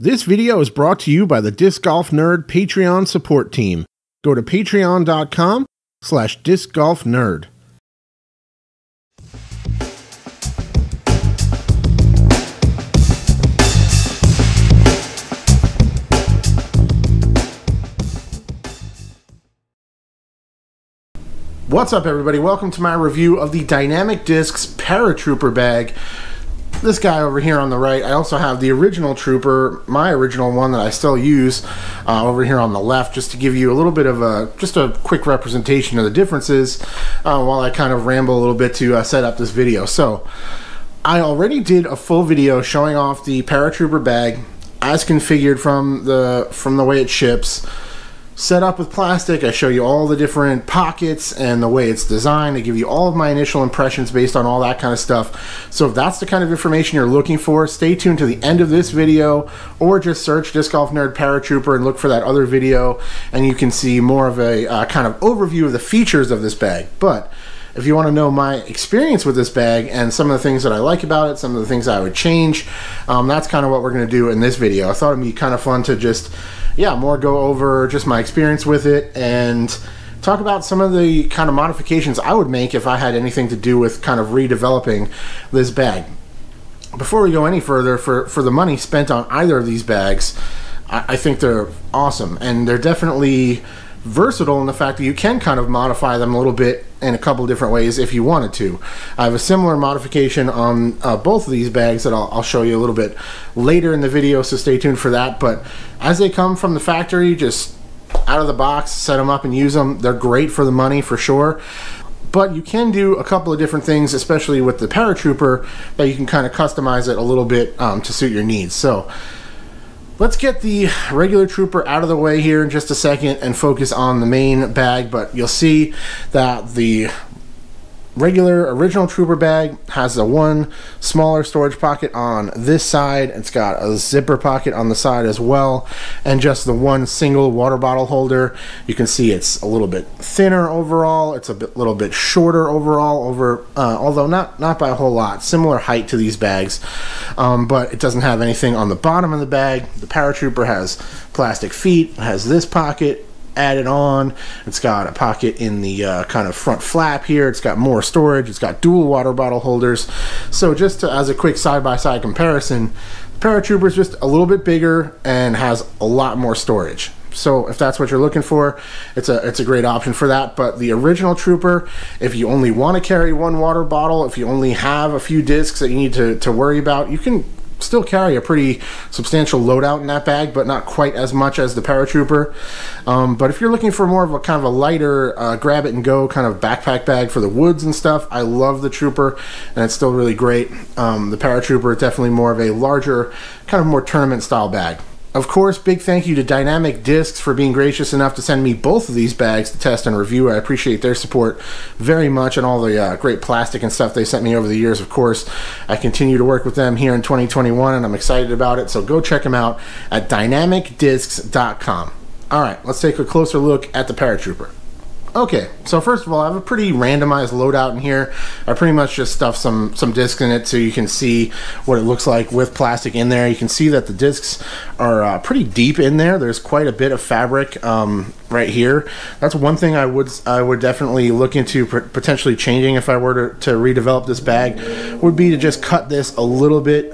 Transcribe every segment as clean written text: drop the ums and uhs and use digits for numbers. This video is brought to you by the Disc Golf Nerd Patreon support team. Go to patreon.com/discgolfnerd. What's up, everybody? Welcome to my review of the Dynamic Discs Paratrooper bag. This guy over here on the right, I also have the original Trooper, my original one that I still use, over here on the left, just to give you a little bit of a, just a quick representation of the differences while I kind of ramble a little bit to set up this video. So, I already did a full video showing off the Paratrooper bag as configured from the way it ships. Set up with plastic, I show you all the different pockets and the way it's designed. I give you all of my initial impressions based on all that kind of stuff. So if that's the kind of information you're looking for, stay tuned to the end of this video, or just search Disc Golf Nerd Paratrooper and look for that other video, and you can see more of a kind of overview of the features of this bag. But if you want to know my experience with this bag and some of the things that I like about it, some of the things I would change, that's kind of what we're going to do in this video. I thought it'd be kind of fun to just, more go over just my experience with it and talk about some of the kind of modifications I would make if I had anything to do with kind of redeveloping this bag. Before we go any further, for the money spent on either of these bags, I think they're awesome, and they're definitely versatile in the fact that you can kind of modify them a little bit in a couple different ways if you wanted to. I have a similar modification on both of these bags that I'll show you a little bit later in the video, so stay tuned for that. But as they come from the factory, just out of the box, set them up and use them. They're great for the money for sure. But you can do a couple of different things, especially with the Paratrooper, that you can kind of customize it a little bit to suit your needs. So let's get the regular Trooper out of the way here in just a second and focus on the main bag, but you'll see that the regular original Trooper bag has a one smaller storage pocket on this side. It's got a zipper pocket on the side as well, and just the one single water bottle holder. You can see it's a little bit thinner overall. It's a little bit shorter overall, although not by a whole lot. Similar height to these bags, but it doesn't have anything on the bottom of the bag. The Paratrooper has plastic feet, has this pocket added on. It's got a pocket in the kind of front flap here. It's got more storage. It's got dual water bottle holders. So just to, as a quick side-by-side comparison, the Paratrooper is just a little bit bigger and has a lot more storage. So if that's what you're looking for, it's a great option for that. But the original Trooper, if you only want to carry one water bottle, if you only have a few discs that you need to worry about, you can still carry a pretty substantial loadout in that bag, but not quite as much as the Paratrooper. But if you're looking for more of a kind of a lighter grab-it-and-go kind of backpack bag for the woods and stuff, I love the Trooper, and it's still really great. The Paratrooper is definitely more of a larger, kind of more tournament-style bag. Of course, big thank you to Dynamic Discs for being gracious enough to send me both of these bags to test and review. I appreciate their support very much, and all the great plastic and stuff they sent me over the years, of course. I continue to work with them here in 2021, and I'm excited about it, so go check them out at DynamicDiscs.com. All right, let's take a closer look at the Paratrooper. Okay, so first of all, I have a pretty randomized loadout in here. I pretty much just stuffed some discs in it so you can see what it looks like with plastic in there. You can see that the discs are pretty deep in there. There's quite a bit of fabric right here. That's one thing I would definitely look into potentially changing if I were to redevelop this bag, would be to just cut this a little bit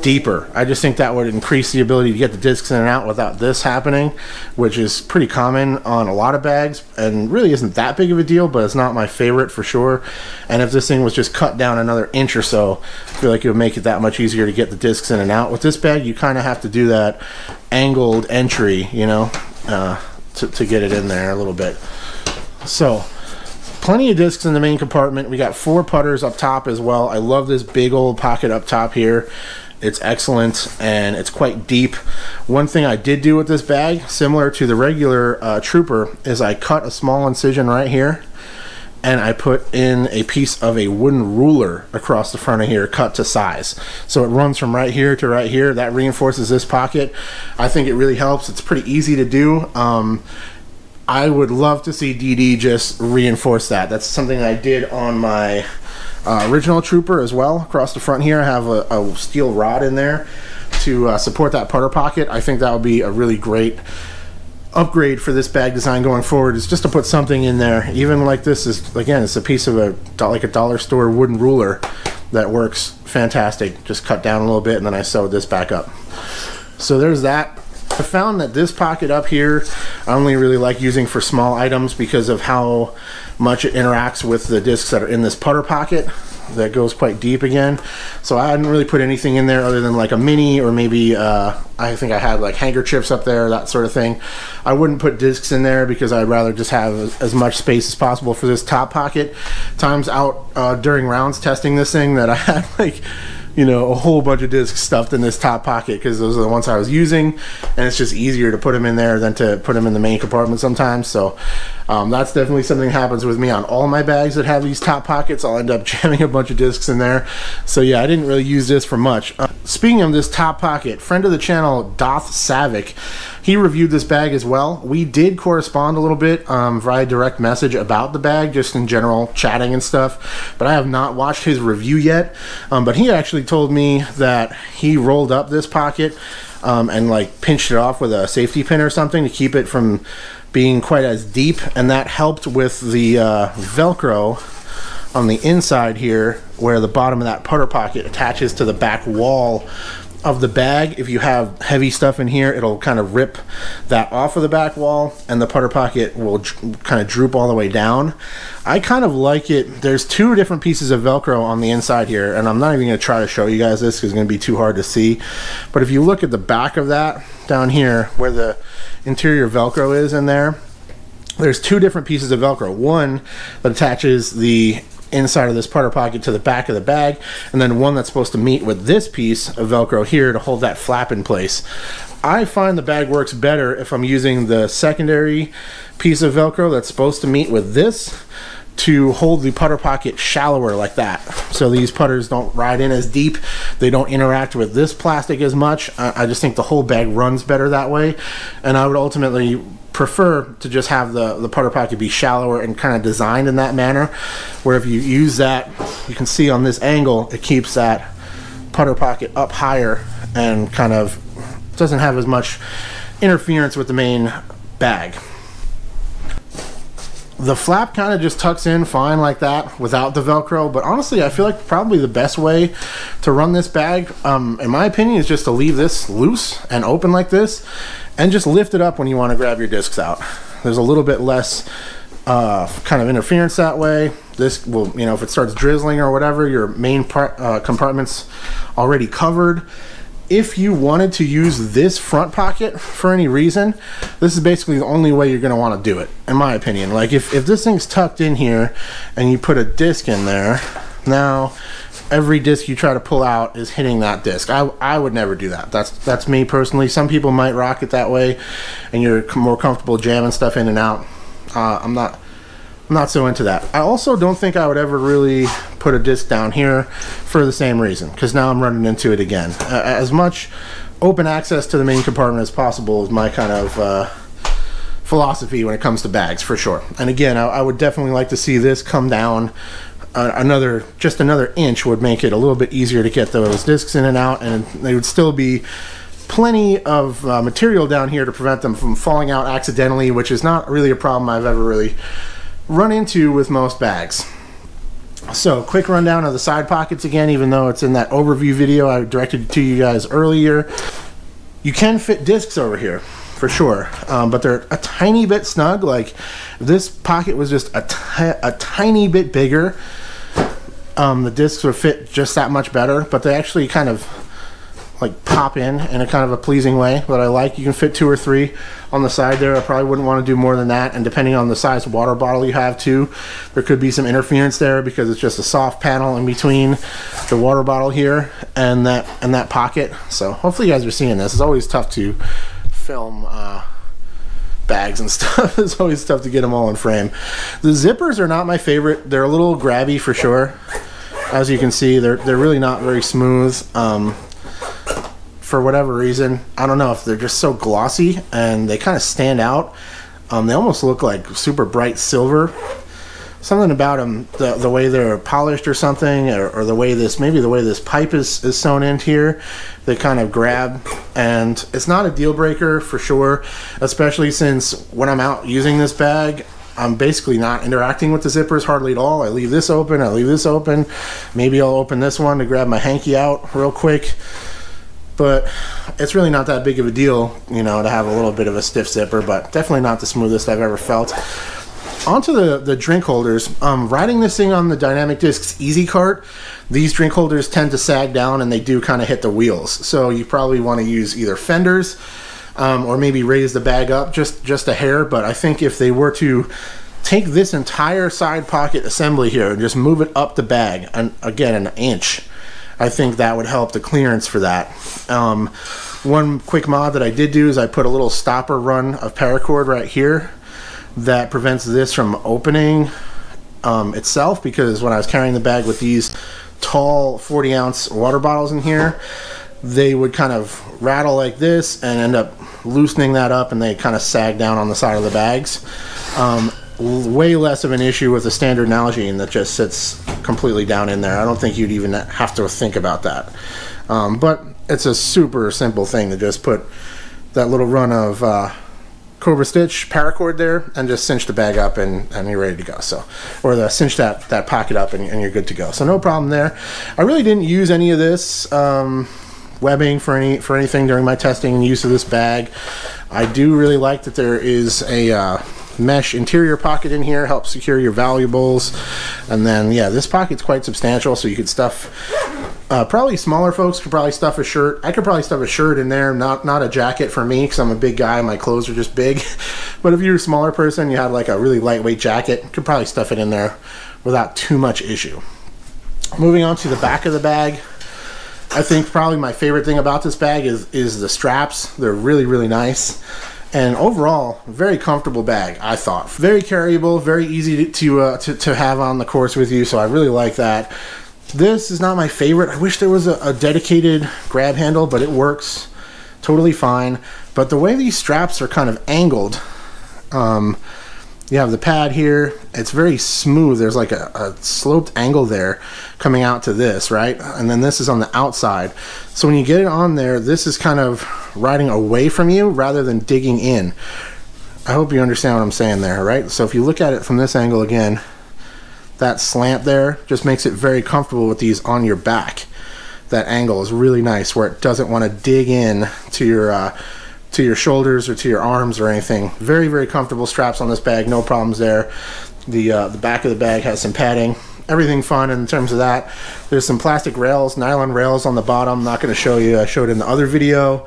deeper. I just think that would increase the ability to get the discs in and out without this happening, which is pretty common on a lot of bags and really isn't that big of a deal, but it's not my favorite for sure. And if this thing was just cut down another inch or so, I feel like it would make it that much easier to get the discs in and out. With this bag, you kind of have to do that angled entry, you know, to get it in there a little bit. So plenty of discs in the main compartment. We got four putters up top as well. I love this big old pocket up top here. It's excellent, and it's quite deep. One thing I did do with this bag, similar to the regular Trooper, is I cut a small incision right here, and I put in a piece of a wooden ruler across the front of here, cut to size. So it runs from right here to right here. That reinforces this pocket. I think it really helps. It's pretty easy to do. I would love to see DD just reinforce that. That's something I did on my original Trooper as well. Across the front here I have a steel rod in there to support that putter pocket, I think that would be a really great upgrade for this bag design going forward, is just to put something in there. Even like this is, again, it's a piece of like a dollar store wooden ruler that works fantastic. Just cut down a little bit and then I sewed this back up. So there's that. I found that this pocket up here I only really like using for small items because of how much it interacts with the discs that are in this putter pocket that goes quite deep again. So I hadn't really put anything in there other than like a mini, or maybe I think I had like handkerchiefs up there, that sort of thing. I wouldn't put discs in there because I'd rather just have as much space as possible for this top pocket. Times out during rounds testing this thing that I had like, you know, a whole bunch of discs stuffed in this top pocket because those are the ones I was using, and it's just easier to put them in there than to put them in the main compartment sometimes. So that's definitely something that happens with me on all my bags that have these top pockets. I'll end up jamming a bunch of discs in there. So yeah, I didn't really use this for much. Speaking of this top pocket, friend of the channel Doth Savick, he reviewed this bag as well. We did correspond a little bit via direct message about the bag, just in general chatting and stuff, but I have not watched his review yet. But he actually told me that he rolled up this pocket and like pinched it off with a safety pin or something to keep it from being quite as deep, and that helped with the Velcro on the inside here where the bottom of that putter pocket attaches to the back wall of the bag. If you have heavy stuff in here, it'll kind of rip that off of the back wall and the putter pocket will kind of droop all the way down. I kind of like it. There's two different pieces of Velcro on the inside here, and I'm not even going to try to show you guys this because it's going to be too hard to see. But if you look at the back of that down here where the interior Velcro is in there, there's two different pieces of Velcro. One that attaches the inside of this putter pocket to the back of the bag, and then one that's supposed to meet with this piece of Velcro here to hold that flap in place. I find the bag works better if I'm using the secondary piece of Velcro that's supposed to meet with this to hold the putter pocket shallower like that, so these putters don't ride in as deep, they don't interact with this plastic as much. I just think the whole bag runs better that way, and I would ultimately prefer to just have the putter pocket be shallower and kind of designed in that manner, where if you use that, you can see on this angle, it keeps that putter pocket up higher and kind of doesn't have as much interference with the main bag. The flap kind of just tucks in fine like that without the Velcro, but honestly I feel like probably the best way to run this bag, in my opinion, is just to leave this loose and open like this and just lift it up when you want to grab your discs out. There's a little bit less kind of interference that way. This will, you know, if it starts drizzling or whatever, your main compartment's already covered. If you wanted to use this front pocket for any reason, this is basically the only way you're going to want to do it, in my opinion. Like if this thing's tucked in here and you put a disc in there, now every disc you try to pull out is hitting that disc. I would never do that. That's me personally. Some people might rock it that way and you're more comfortable jamming stuff in and out. I'm not so into that. I also don't think I would ever really put a disc down here for the same reason, because now I'm running into it again. As much open access to the main compartment as possible is my kind of philosophy when it comes to bags, for sure. And again, I would definitely like to see this come down just another inch. Would make it a little bit easier to get those discs in and out, and they would still be plenty of material down here to prevent them from falling out accidentally, which is not really a problem I've ever really run into with most bags. So quick rundown of the side pockets again, even though it's in that overview video I directed to you guys earlier. You can fit discs over here for sure, but they're a tiny bit snug. Like if this pocket was just a tiny bit bigger, the discs would fit just that much better, but they actually kind of like pop in a kind of a pleasing way that I like. You can fit 2 or 3 on the side there. I probably wouldn't want to do more than that, and depending on the size water bottle you have too, there could be some interference there because it's just a soft panel in between the water bottle here and that pocket. So hopefully you guys are seeing this. It's always tough to film bags and stuff. It's always tough to get them all in frame. The zippers are not my favorite. They're a little grabby for sure. As you can see, they're really not very smooth. For whatever reason, I don't know if they're just so glossy and they kind of stand out. They almost look like super bright silver, something about them, the way they're polished or something, or the way this, maybe the way this pipe is sewn into here, they kind of grab. And it's not a deal breaker for sure, especially since when I'm out using this bag, I'm basically not interacting with the zippers hardly at all. I leave this open, I leave this open. Maybe I'll open this one to grab my hanky out real quick. But it's really not that big of a deal, you know, to have a little bit of a stiff zipper, but definitely not the smoothest I've ever felt. Onto the drink holders. Riding this thing on the Dynamic Discs Easy Cart, these drink holders tend to sag down and they do kind of hit the wheels. So you probably want to use either fenders, or maybe raise the bag up just a hair. But I think if they were to take this entire side pocket assembly here and just move it up the bag, and again, an inch, I think that would help the clearance for that. One quick mod that I did do is I put a little stopper run of paracord right here that prevents this from opening itself, because when I was carrying the bag with these tall 40-ounce water bottles in here, they would kind of rattle like this and end up loosening that up, and they kind of sag down on the side of the bags. Way less of an issue with the standard Nalgene that just sits completely down in there. I don't think you'd even have to think about that. But it's a super simple thing to just put that little run of Cobra Stitch paracord there and just cinch the bag up and you're ready to go. So, or the cinch that pocket up and you're good to go. So no problem there. I really didn't use any of this webbing for anything during my testing and use of this bag. I do really like that there is a mesh interior pocket in here, helps secure your valuables. And then yeah, this pocket's quite substantial, so you could stuff probably smaller folks could probably stuff a shirt. I could probably stuff a shirt in there, not a jacket for me because I'm a big guy, my clothes are just big. But if you're a smaller person, you have like a really lightweight jacket, could probably stuff it in there without too much issue. Moving on to the back of the bag, I think probably my favorite thing about this bag is the straps. They're really, really nice. And overall, very comfortable bag, I thought. Very carryable, very easy to have on the course with you, so I really like that. This is not my favorite. I wish there was a dedicated grab handle, but it works totally fine. But the way these straps are kind of angled, you have the pad here, it's very smooth. There's like a sloped angle there coming out to this, right? And then this is on the outside. So when you get it on there, this is kind of riding away from you rather than digging in. I hope you understand what I'm saying there, right? So if you look at it from this angle again, that slant there just makes it very comfortable with these on your back. That angle is really nice where it doesn't want to dig in to your shoulders or to your arms or anything. Very, very comfortable straps on this bag, no problems there. The back of the bag has some padding, everything fun in terms of that. There's some plastic rails, nylon rails on the bottom, not gonna show you, I showed in the other video.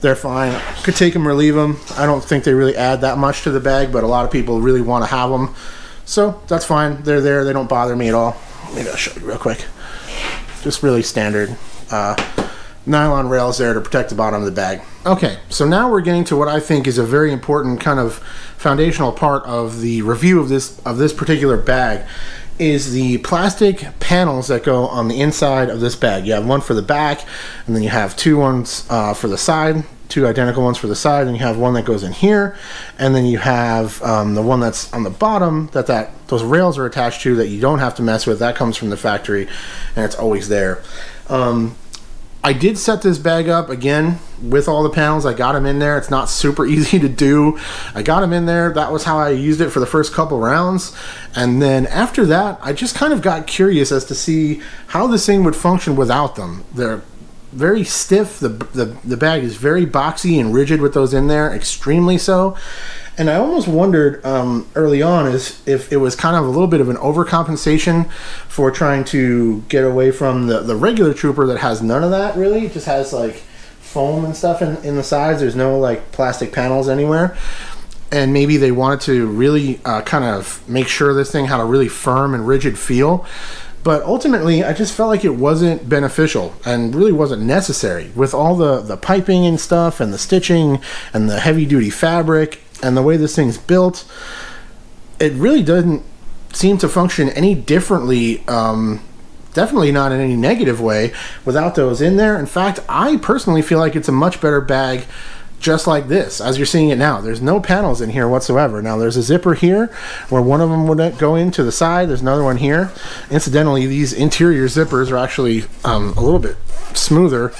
They're fine, could take them or leave them. I don't think they really add that much to the bag, but a lot of people really wanna have them. So that's fine, they're there, they don't bother me at all. Maybe I'll show you real quick. Just really standard nylon rails there to protect the bottom of the bag. Okay, so now we're getting to what I think is a very important kind of foundational part of the review of this particular bag, is the plastic panels that go on the inside of this bag. You have one for the back, and then you have two ones for the side, two identical ones for the side, and you have one that goes in here, and then you have the one that's on the bottom that those rails are attached to that you don't have to mess with. That comes from the factory, and it's always there. I did set this bag up again with all the panels. I got them in there. It's not super easy to do. I got them in there. That was how I used it for the first couple rounds. And then after that, I just kind of got curious as to see how this thing would function without them. They're very stiff. The bag is very boxy and rigid with those in there, extremely so. And I almost wondered early on if it was kind of a little bit of an overcompensation for trying to get away from the regular Trooper that has none of that really. It just has like foam and stuff in the sides. There's no like plastic panels anywhere. And maybe they wanted to really kind of make sure this thing had a really firm and rigid feel. But ultimately, I just felt like it wasn't beneficial and really wasn't necessary. With all the piping and stuff and the stitching and the heavy-duty fabric and the way this thing's built, it really doesn't seem to function any differently, definitely not in any negative way, without those in there. In fact, I personally feel like it's a much better bag just like this, as you're seeing it now. There's no panels in here whatsoever. Now there's a zipper here where one of them would go into the side. There's another one here. Incidentally, these interior zippers are actually a little bit smoother,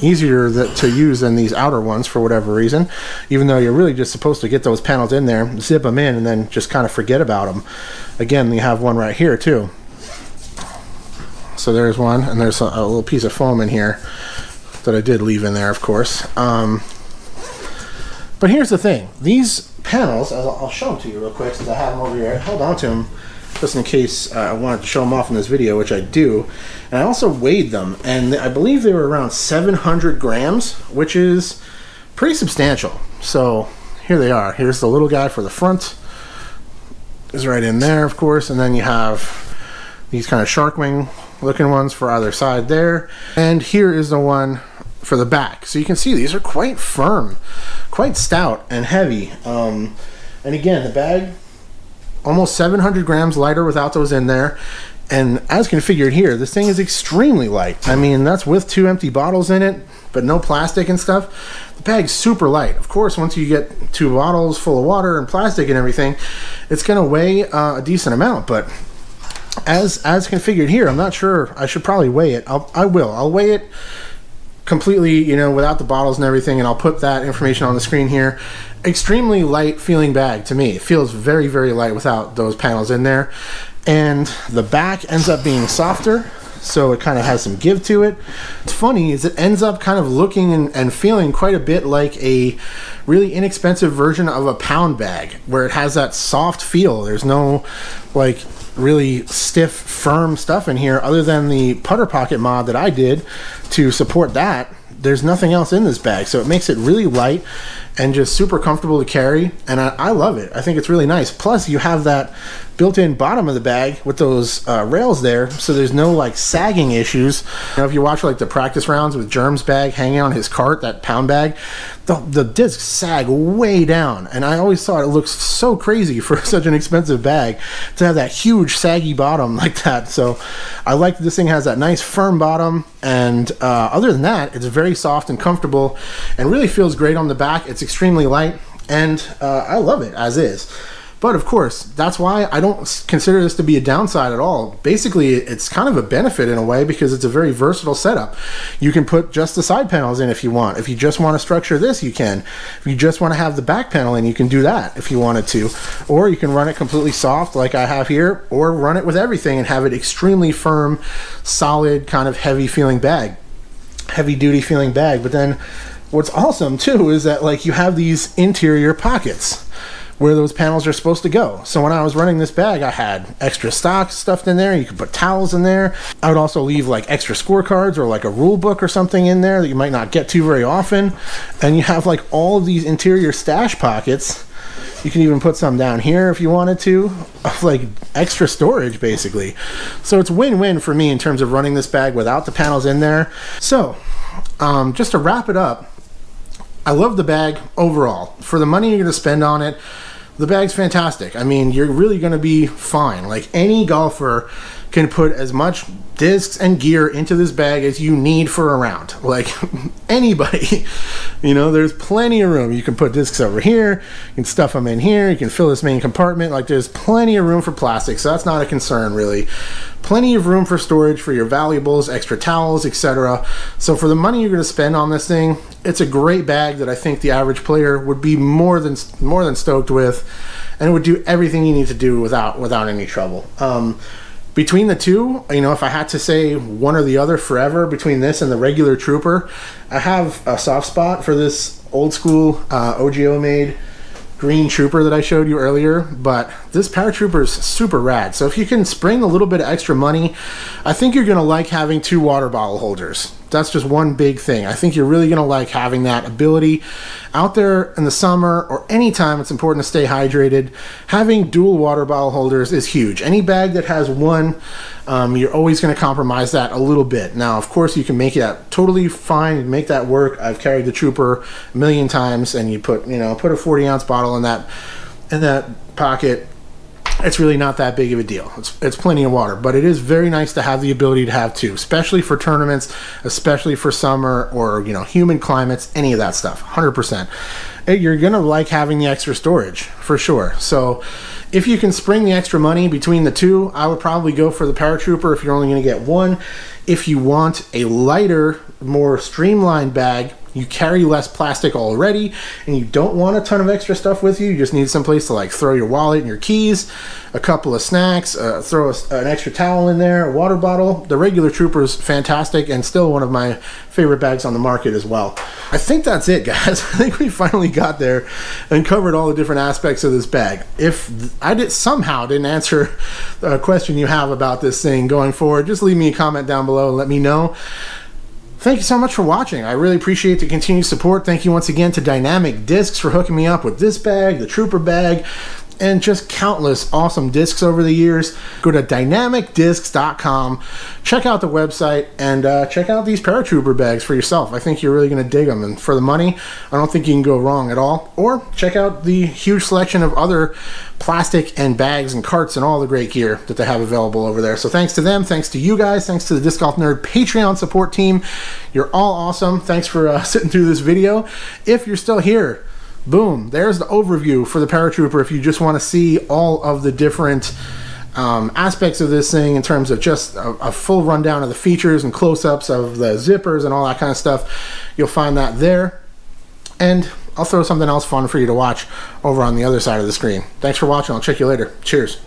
easier to use than these outer ones for whatever reason, even though you're really just supposed to get those panels in there, zip them in, and then just kind of forget about them. Again, you have one right here too. So there's one, and there's a little piece of foam in here that I did leave in there, of course. But here's the thing. These panels, I'll show them to you real quick since I have them over here. I held on to them just in case I wanted to show them off in this video, which I do. And I also weighed them, and I believe they were around 700 grams, which is pretty substantial. So here they are. Here's the little guy for the front. Is right in there, of course. And then you have these kind of shark wing looking ones for either side there. And here is the one for the back. So you can see these are quite firm, quite stout and heavy. And again, the bag, almost 700 grams lighter without those in there. And as configured here, this thing is extremely light. I mean, that's with 2 empty bottles in it, but no plastic and stuff. The bag's super light. Of course, once you get 2 bottles full of water and plastic and everything, it's gonna weigh a decent amount, but as configured here, I'm not sure. I should probably weigh it. I'll weigh it completely, you know, without the bottles and everything, and I'll put that information on the screen here. Extremely light feeling bag to me. It feels very, very light without those panels in there. And the back ends up being softer, so it kind of has some give to it. What's funny is it ends up kind of looking and feeling quite a bit like a really inexpensive version of a pound bag, where it has that soft feel. There's no like really stiff, firm stuff in here other than the putter pocket mod that I did to support that. There's nothing else in this bag, so it makes it really light and just super comfortable to carry, and I love it. I think it's really nice. Plus, you have that built-in bottom of the bag with those rails there, so there's no like sagging issues. You know, if you watch like the practice rounds with Germ's bag hanging on his cart, that pound bag, the discs sag way down, and I always thought it looks so crazy for such an expensive bag to have that huge saggy bottom like that. So I like that this thing has that nice firm bottom, and other than that, it's very soft and comfortable and really feels great on the back. It's extremely light, and I love it as is. But of course, that's why I don't consider this to be a downside at all. Basically, it's kind of a benefit in a way, because it's a very versatile setup. You can put just the side panels in if you want. If you just want to structure this, you can. If you just want to have the back panel in, you can do that if you wanted to. Or you can run it completely soft like I have here, or run it with everything and have it extremely firm, solid, kind of heavy feeling bag. Heavy duty feeling bag. But then what's awesome too is that like you have these interior pockets where those panels are supposed to go. So when I was running this bag, I had extra stock stuffed in there. You could put towels in there. I would also leave like extra scorecards or like a rule book or something in there that you might not get to very often. And you have like all of these interior stash pockets. You can even put some down here if you wanted to, like extra storage basically. So it's win-win for me in terms of running this bag without the panels in there. So just to wrap it up, I love the bag overall. For the money you're gonna spend on it, the bag's fantastic. I mean, you're really gonna be fine. Like any golfer can put as much discs and gear into this bag as you need for a round. Like anybody, you know, there's plenty of room. You can put discs over here, you can stuff them in here, you can fill this main compartment. Like there's plenty of room for plastic, so that's not a concern really. Plenty of room for storage for your valuables, extra towels, etc. So for the money you're gonna spend on this thing, it's a great bag that I think the average player would be more than stoked with, and it would do everything you need to do without any trouble. Between the two, you know, if I had to say one or the other forever between this and the regular Trooper, I have a soft spot for this old school OGIO made green Trooper that I showed you earlier, but this Paratrooper is super rad. So if you can spring a little bit of extra money, I think you're gonna like having 2 water bottle holders. That's just one big thing. I think you're really gonna like having that ability out there in the summer or anytime it's important to stay hydrated. Having dual water bottle holders is huge. Any bag that has one, you're always gonna compromise that a little bit. Now, of course, you can make that totally fine and make that work. I've carried the Trooper a million times, and you put a 40-ounce bottle in that pocket. it's really not that big of a deal. It's plenty of water, but it is very nice to have the ability to have two, especially for tournaments, especially for summer or, you know, humid climates, any of that stuff, 100%. You're going to like having the extra storage for sure. So if you can spring the extra money between the two, I would probably go for the Paratrooper if you're only going to get one. If you want a lighter, more streamlined bag, you carry less plastic already, and you don't want a ton of extra stuff with you. You just need some place to like throw your wallet and your keys, a couple of snacks, throw an extra towel in there, a water bottle. The regular Trooper is fantastic and still one of my favorite bags on the market as well. I think that's it, guys. I think we finally got there and covered all the different aspects of this bag. If I somehow didn't answer a question you have about this thing going forward, just leave me a comment down below and let me know. Thank you so much for watching. I really appreciate the continued support. Thank you once again to Dynamic Discs for hooking me up with this bag, the Trooper bag, and just countless awesome discs over the years. Go to DynamicDiscs.com, check out the website, and check out these Paratrooper bags for yourself. I think you're really going to dig them, and for the money, I don't think you can go wrong at all. Or check out the huge selection of other plastic and bags and carts and all the great gear that they have available over there. So thanks to them, thanks to you guys, thanks to the Disc Golf Nerd Patreon support team. You're all awesome. Thanks for sitting through this video. If you're still here, boom, there's the overview for the Paratrooper if you just want to see all of the different aspects of this thing in terms of just a full rundown of the features and close-ups of the zippers and all that kind of stuff. You'll find that there. And I'll throw something else fun for you to watch over on the other side of the screen. Thanks for watching. I'll check you later. Cheers.